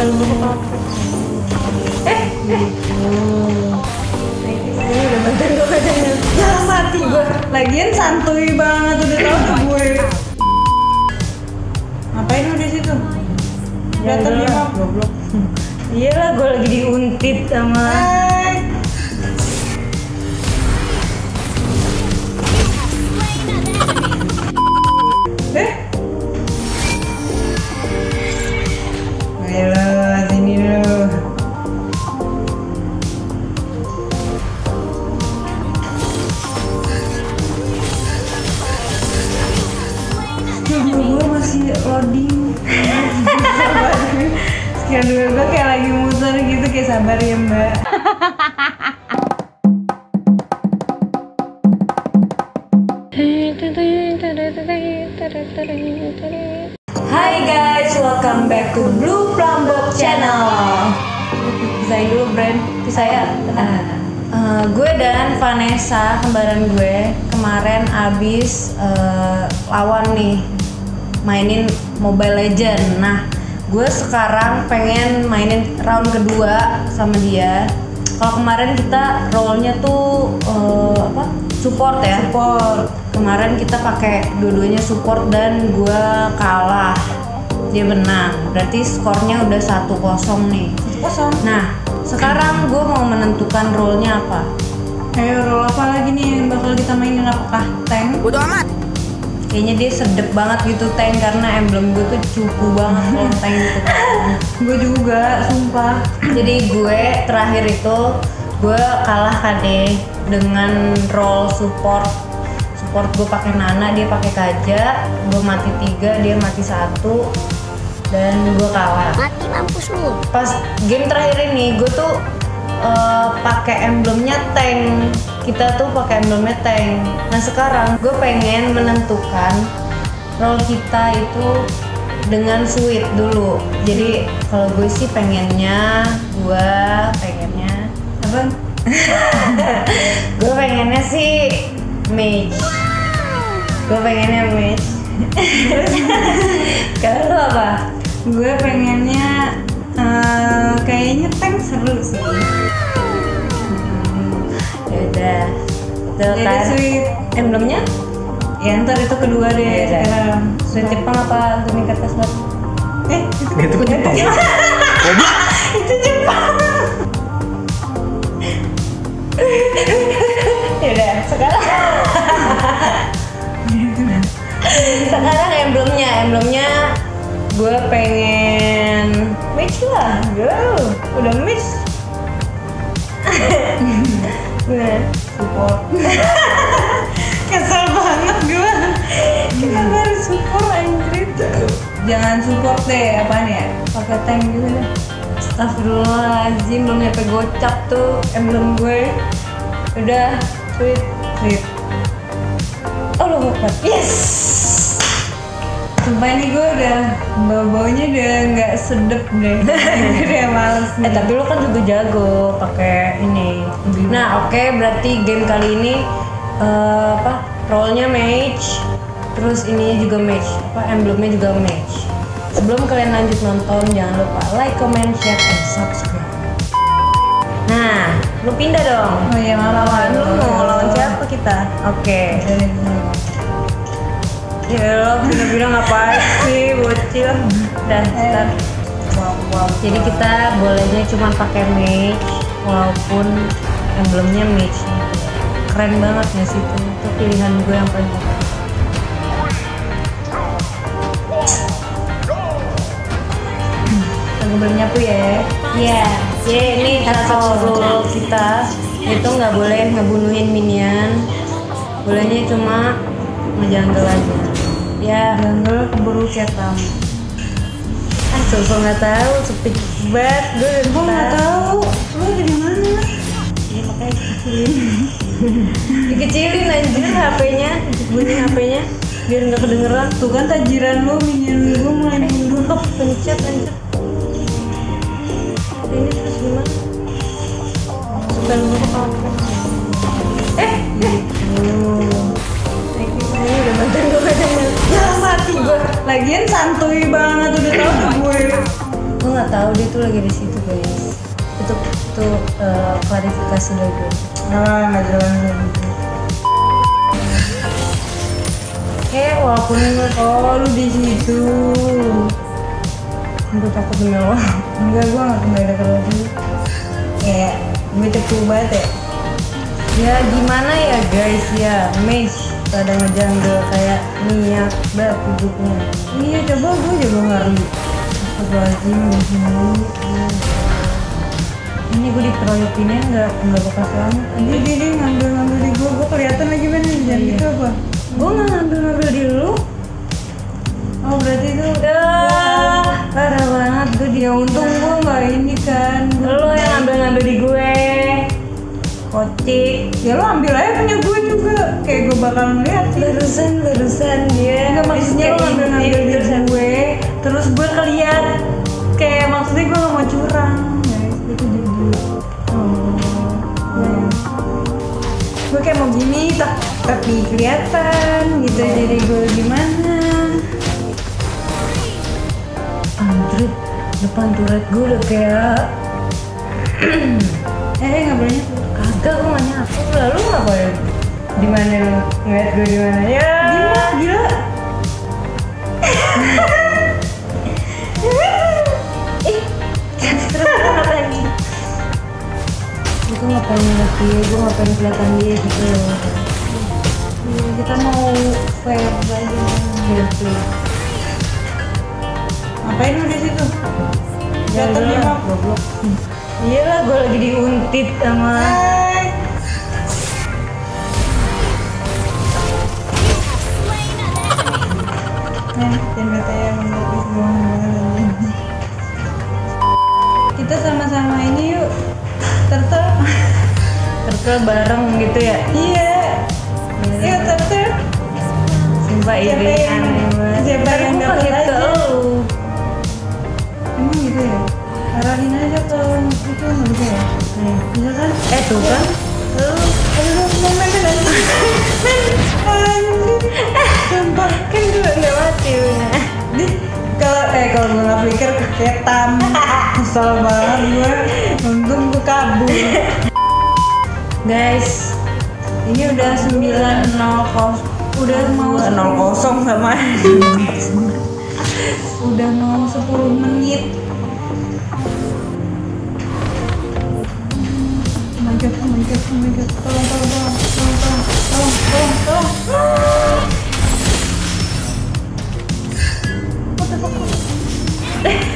Ini udah bantuin gue kacanya. Ya mati gue. Lagian santuy banget, udah tau gue. Ngapain lu disitu? Gatel ya mah. Iyalah, gue lagi diuntit sama. Sekian dulu, gue kayak lagi muter gitu, kayak sabar ya mbak. Hai guys, welcome back to Blue Plumbob Channel. Pisahin dulu brand, pisahin. Gue dan Vanessa, kembaran gue, kemarin abis lawan nih mainin Mobile Legends. Nah, gue sekarang pengen mainin round kedua sama dia. Kalau kemarin kita role-nya tuh support ya. Support. Kemarin kita pakai dua-duanya support dan gue kalah. Dia menang. Berarti skornya udah 1-0 nih. 1-0. Nah, sekarang gue mau menentukan role-nya apa. Ayo, role apa lagi nih yang bakal kita mainin? Apakah tank? Bodo amat. Kayaknya dia sedep banget gitu tank, karena emblem gue tuh cupu banget kalau tank gitu. Gue juga, sumpah. Jadi gue terakhir itu gue kalah KD dengan role support. Support gue pakai Nana, dia pakai Kaja. Gue mati 3, dia mati 1, dan gue kalah. Mati mampus lu. Pas game terakhir ini gue tuh pakai emblemnya tank. Kita tuh pakai emblemnya tank. Nah sekarang gue pengen menentukan role kita itu dengan sweet dulu. Jadi kalau gue sih pengennya apa? Gue pengennya sih mage. Gue pengennya mage. Kalau apa? Gue pengennya kayaknya tank seru sih. Yaudah, jadi sweet emblemnya? Ya ntar itu kedua deh sekarang. Sweet Jepang apa Gumi Kertas Bat? Itu kan Jepang. Itu Jepang. Yaudah, sekarang emblemnya gue pengen match lah, girl. Udah match. Support. Kesel banget gue. Kita harus support anjir. Jangan support deh, apaan ya? Pakai tank gitu deh. Astagfirullahaladzim, belum nyampe gocap tuh emblem gue. Udah, tweet. Oh lu ngopat. Yes. Sumpah ini gue udah bau-baunya udah nggak sedep deh. Udah males nih. Tapi lu kan juga jago pakai ini. Nah oke, berarti game kali ini role-nya mage, terus ininya juga mage, emblemnya juga mage. Sebelum kalian lanjut nonton, jangan lupa like, comment, share, and subscribe. Nah, lu pindah dong. Oh iya, lawan lu mau lawan siapa kita? Oke. Ya lo pindah-pindah ngapain sih, bocil? Dah, start. Jadi kita bolehnya cuma pakai mage, walaupun emblemnya mage. Keren banget ya sih itu pilihan gue yang paling bagus. Aku bernyapu ya. Iya. Jadi ini rule kita itu nggak boleh ngebunuhin minion. Bolehnya cuma ngejanggal aja. Ya. Janggal keburu cetam. Soalnya nggak tahu, sepik banget. Gue nggak tahu. Lo dari mana? Ya makanya dikecilin. Dikecilin anjir HP-nya, bunyi HP-nya biar nggak kedengeran. Tuh kan tajiran lo, minion gue mulai mundur, pencet. Ini terus gimana? Suka lo apa? Ini udah bantuin gue kacanya. Ya mati gue. Lagian santuy banget, udah tau gue. Gue nggak tahu dia tuh lagi di situ guys. Itu klarifikasi dulu. Nah, walaupun lu di situ. Untuk takut dulu. Enggak, gue nggak ada lagi. Kayak gue terpukul banget ya. Ya gimana ya guys ya, mesh kadang ngejanggal kayak niat banget hidupnya. Iya coba gue juga ngerti. Ini gue dikeroyokinnya nggak bakal selamat. Ini dia ngambil di gue kelihatan lagi bener jangan gitu apa? Gue nggak ngambil di lu. Oh berarti itu udah parah banget gue dia. Untung gue nggak ini kan. Lo yang ngambil di gue. Kocik. Ya lo ambil aja punya gue juga. Kayak gue bakal ngeliat sih. Barusan dia. Enggak maksudnya lo ngambil di gue. Terus gue ngeliat. Kayak maksudnya gue nggak mau curang. Guys itu jadi. Gue kayak mau gini tapi kelihatan gitu jadi gue gimana? Anjrit depan turret gue udah kayak. Nggak boleh. Kagak gue nggak nyatu lah, lu ngapain? Di mana lu ngeliat gue di mana? Ya. Gila. Terus apa lagi? Gue nggak pengen ngeliat dia, gue nggak pengen kelihatan dia gitu. Kita mau fair aja gitu. Ngapain lu di situ? Jatuh di map goblok. Iyalah, gue lagi diuntit sama. Kita sama-sama ini yuk, turtle bareng gitu ya? Iya. Iya turtle. Sumpah ini aneh banget. Siapa yang dapat aja? Emang gitu ya? Arahin aja kalau itu nggak bisa ya? Bisa kan? Tuh kan? Sumpah kan gue nggak mati punya. Kalau gue nggak pikir keketam, kesel banget gue. Untung gue kabur. Guys, ini udah 9:00, udah mau 00 sama. Udah mau 10 menit. Oh my god, tolong.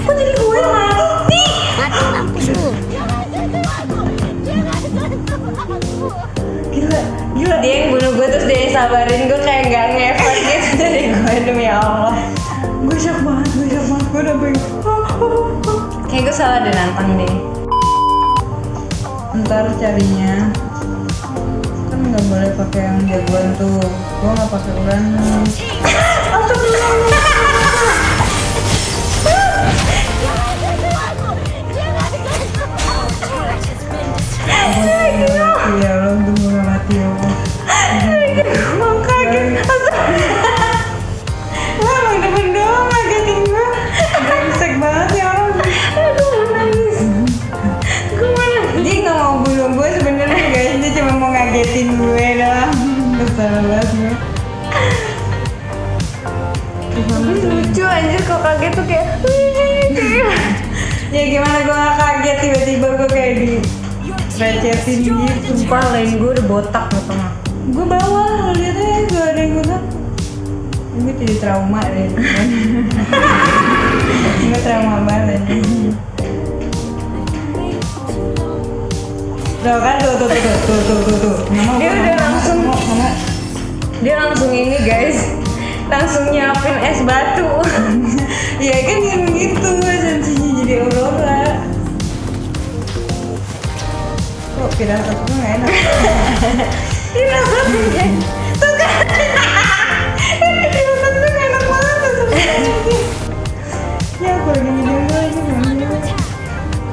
Kok jadi gue yang mati? Gila. Dia yang bunuh gue terus dia yang sabarin gue kayak gak ngefek gitu. Jadi gue demi Allah. Gue shock banget. Gue udah pengen. Kayaknya gue salah deh nantang deh. Ntar carinya kan nggak boleh pakai yang jagoan tuh, gua nggak pakai Uranus. Iya lo tuh nggak mati ya. Mau kaget asal. Wah emang demen doang ngagetin gua, brengsek banget ya orang. Aduh nangis. Dia nggak mau bunuh gue sebenarnya guys, dia cuma mau ngagetin gue doang. Besar banget gue. Tapi lucu anjir kok kaget tuh kayak. Ya gimana gue nggak kaget tiba-tiba gue kayak di. Recetin gitu, sumpah lain gue udah botak ke tengah. Gue bawah, lo liat aja gue ada yang botak. Gue jadi trauma deh. Gue trauma banget. Tuh kan tuh. Dia udah ngomong. Dia langsung ini guys, langsung nyiapin es batu. Ya kan gitu, sensinya jadi aurora. Pirasat gue gak enak. Pirasat gue gak enak. Tuh kan. Pirasat gue gak enak banget. Ya aku lagi ngidang gue.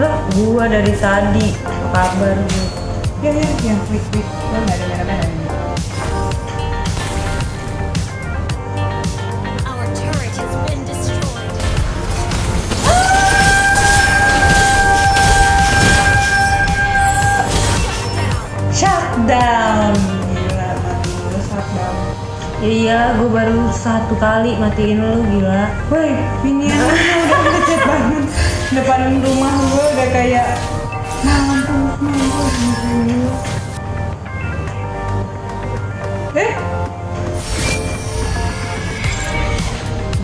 Loh gue dari tadi. Apa kabar gue? Ya quick. Gue gak ada merah-merah. Our turret has been destroyed. Gila, gue baru satu kali matiin lu, gila. Woi, pinian udah lecet banget. Depan rumah gue udah kayak lampu mulu.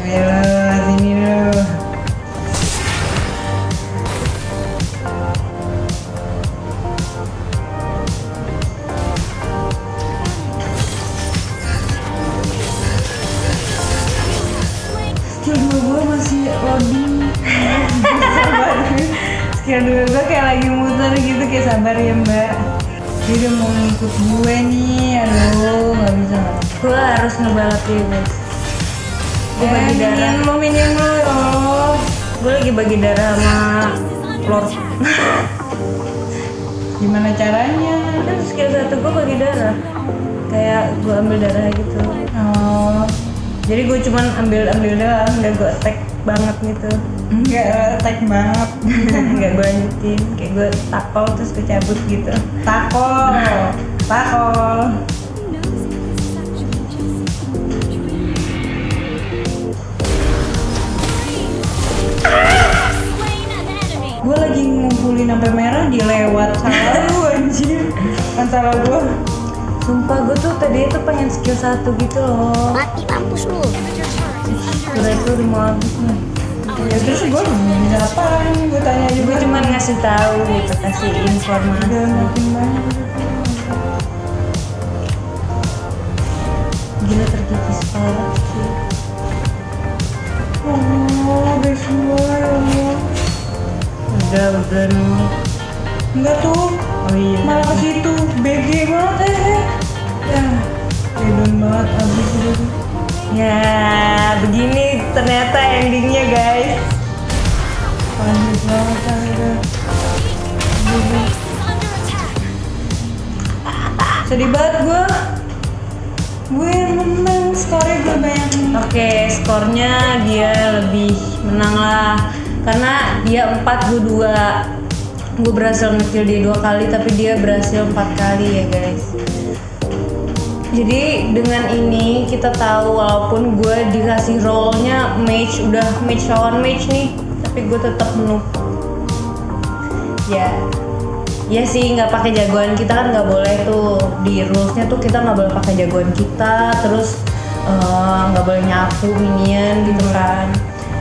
Ayolah, sini lu. Skill 2 gue masih loading. Sabar. Skill 2 gue kayak lagi muter gitu, kayak sabar ya mbak. Dia udah mau ngikut gue nih, aduh gak bisa. Gue harus ngebalap ya guys. Gue bagi darah. Minion lu, ya Allah. Gue lagi bagi darah sama Lord. Gimana caranya? Kan skill 1 gue bagi darah. Kayak gue ambil darah gitu. Oh. Jadi gue cuman ambil doang, udah gue tag banget gitu. Enggak tag banget. Enggak gue lanjutin, kayak gue takol terus gue cabut gitu. Takol, takol. Gue lagi ngumpulin sampai merah, dia lewat. Salah lu anjir, kan salah gue. Sumpah gue tuh tadi itu pengen skill 1 gitu loh. Mati mampus lu. Udah itu udah mau habis nih. Ya terus gue nanya apaan, gue tanya aja. Gue cuma ngasih tahu gitu, kasih informasi. Gila terkikis parah sih. Oh guys semua ya Allah. Udah nih. Enggak tuh. Oh iya. Malah ke situ, BG banget ya. Hedon banget abis itu. Ya, begini ternyata endingnya guys. Panik banget aja. Sedih banget gue. Gue menang, skornya gue banyak. Oke, skornya dia lebih menang lah. Karena dia 4, gue 2. Gue berhasil ngekill dia 2 kali, tapi dia berhasil 4 kali ya guys. Jadi dengan ini kita tahu walaupun gue dikasih rollnya match, udah match lawan match nih, tapi gue tetap noob. Ya, ya sih nggak pakai jagoan kita kan nggak boleh tuh, di rulesnya tuh kita nggak boleh pakai jagoan kita, terus nggak boleh nyapu minion gitu kan.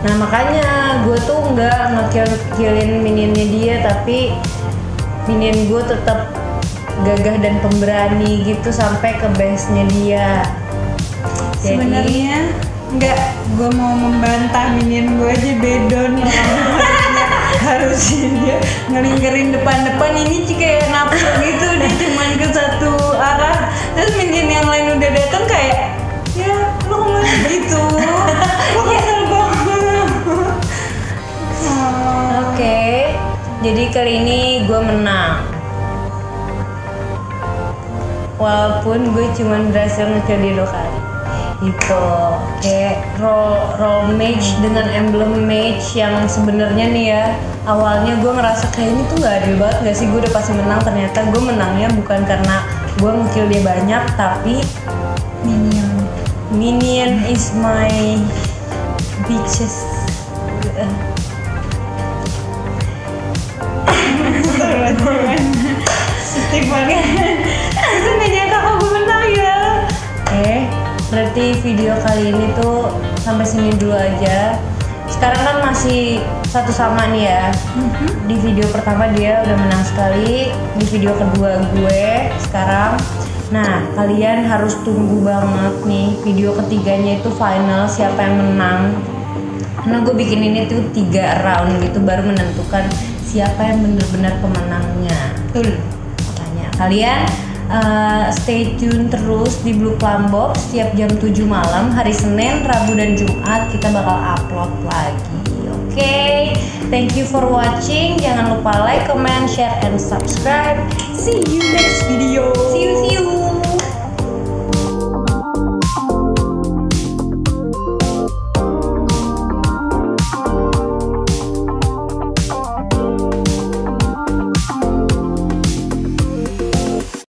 Nah makanya gue tuh nggak ngekill-killin minionnya dia, tapi minion gue tetap gagah dan pemberani gitu sampai ke base-nya dia. Sebenarnya nggak, gue mau membantah minion gue aja bedon. Harusnya dia ngelingkarin depan-depan, ini sih kayak nafsu gitu. Dia cuman ke satu arah, terus minion yang lain udah datang kayak ya lo nggak gitu. Oke, jadi kali ini gue menang. Walaupun gue cuma berhasil ngekill dia 2 kali. Itu kayak roll match dengan emblem match yang sebenarnya nih ya. Awalnya gue ngerasa kayak ini tuh gak adil banget gak sih, gue udah pasti menang. Ternyata gue menangnya bukan karena gue ngekill dia banyak, tapi Minion is my bitches. Setiap banget. Itu gak nyangka kok gue menang ya. Berarti video kali ini tuh sampai sini dulu aja. Sekarang kan masih satu sama nih ya. Di video pertama dia udah menang sekali, di video kedua gue sekarang. Nah kalian harus tunggu banget nih video ketiganya, itu final siapa yang menang. Karena gue bikin ini tuh 3 round gitu baru menentukan siapa yang benar-benar pemenangnya. Betul. Makanya kalian stay tune terus di Blue Plumbob setiap jam 7 malam hari Senin, Rabu dan Jumat kita bakal upload lagi. Oke. Thank you for watching. Jangan lupa like, comment, share and subscribe. See you next video. See you.